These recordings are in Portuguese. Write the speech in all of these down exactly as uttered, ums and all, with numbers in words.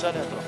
سنة درهم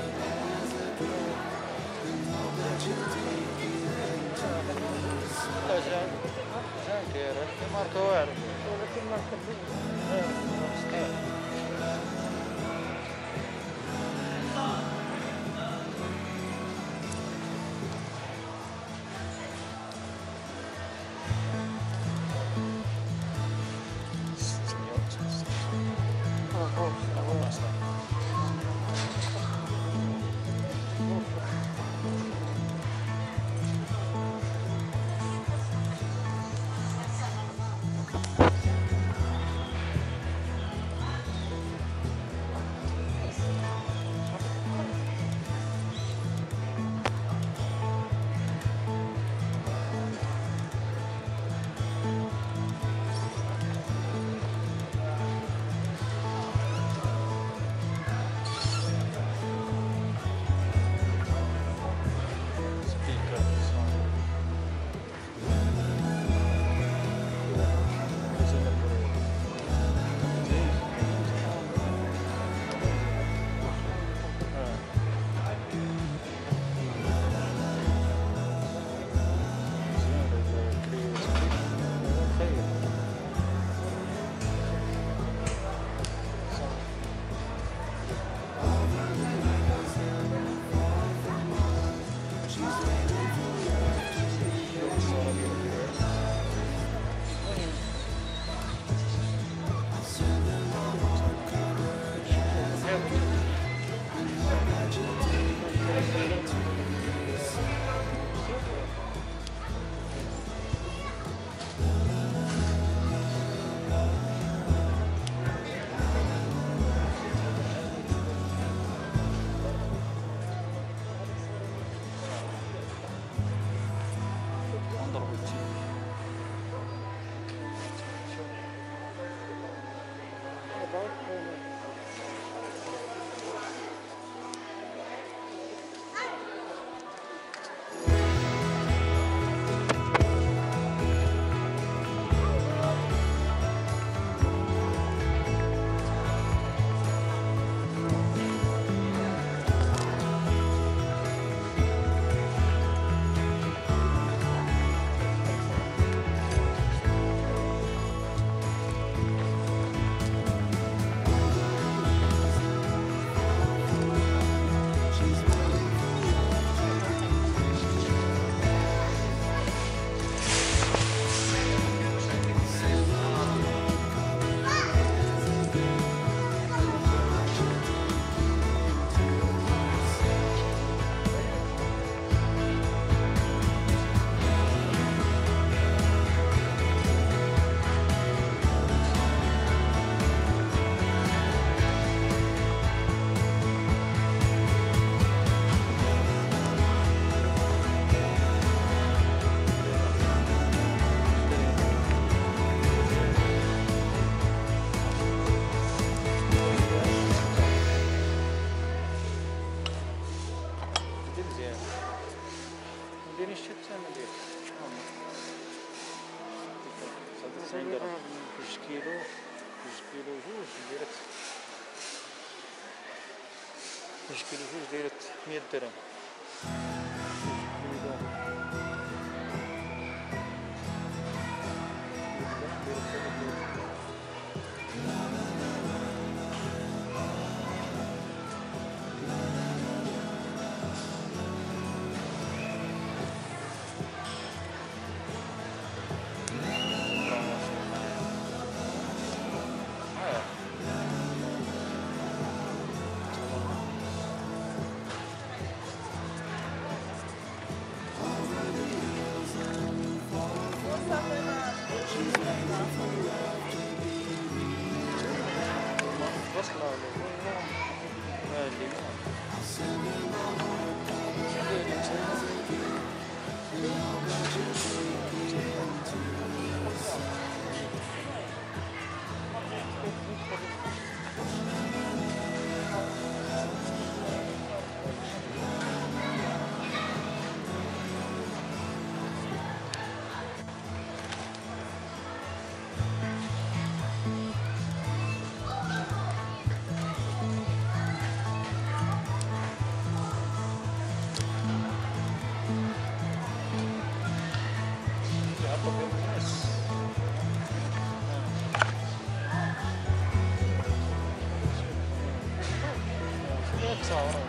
ahora.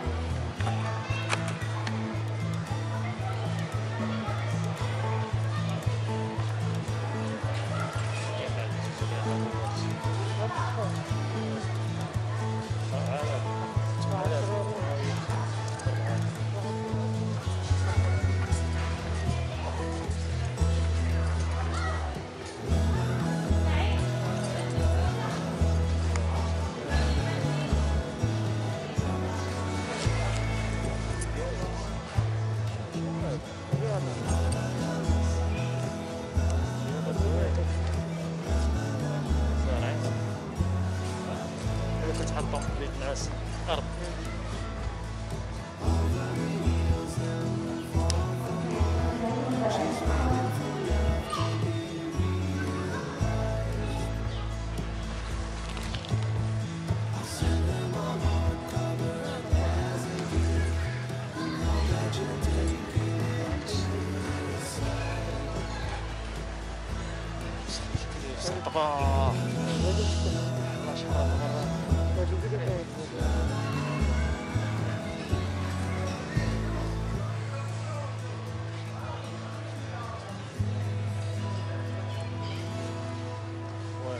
아,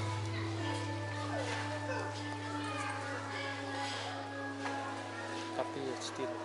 capilla estilo.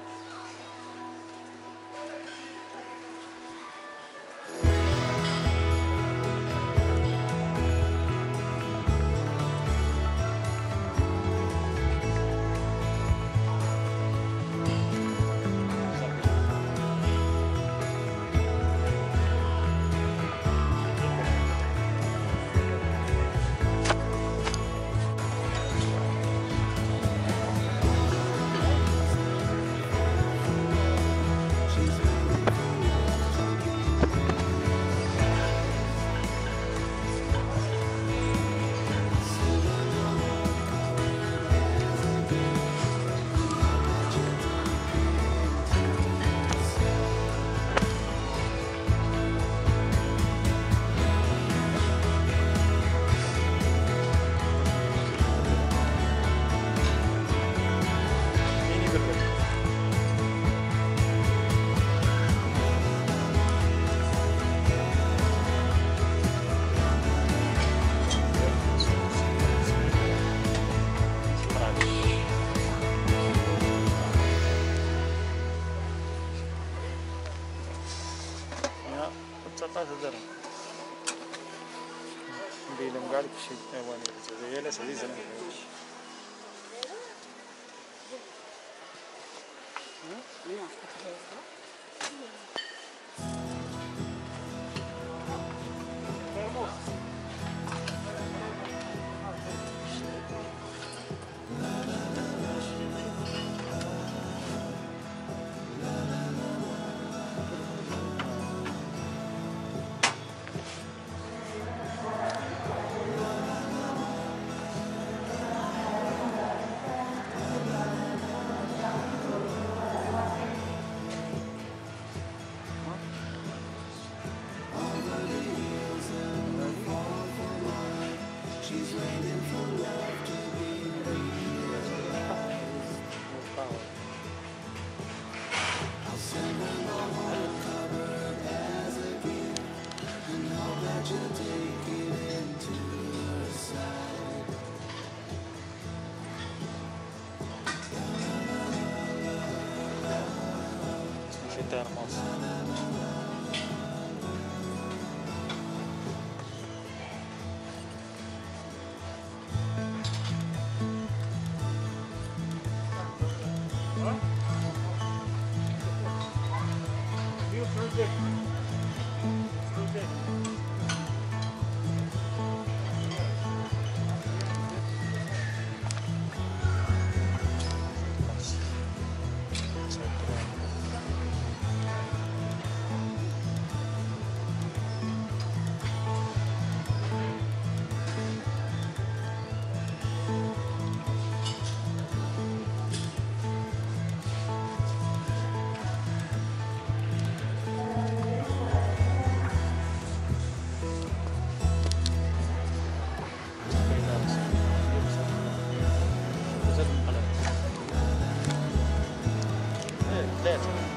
네.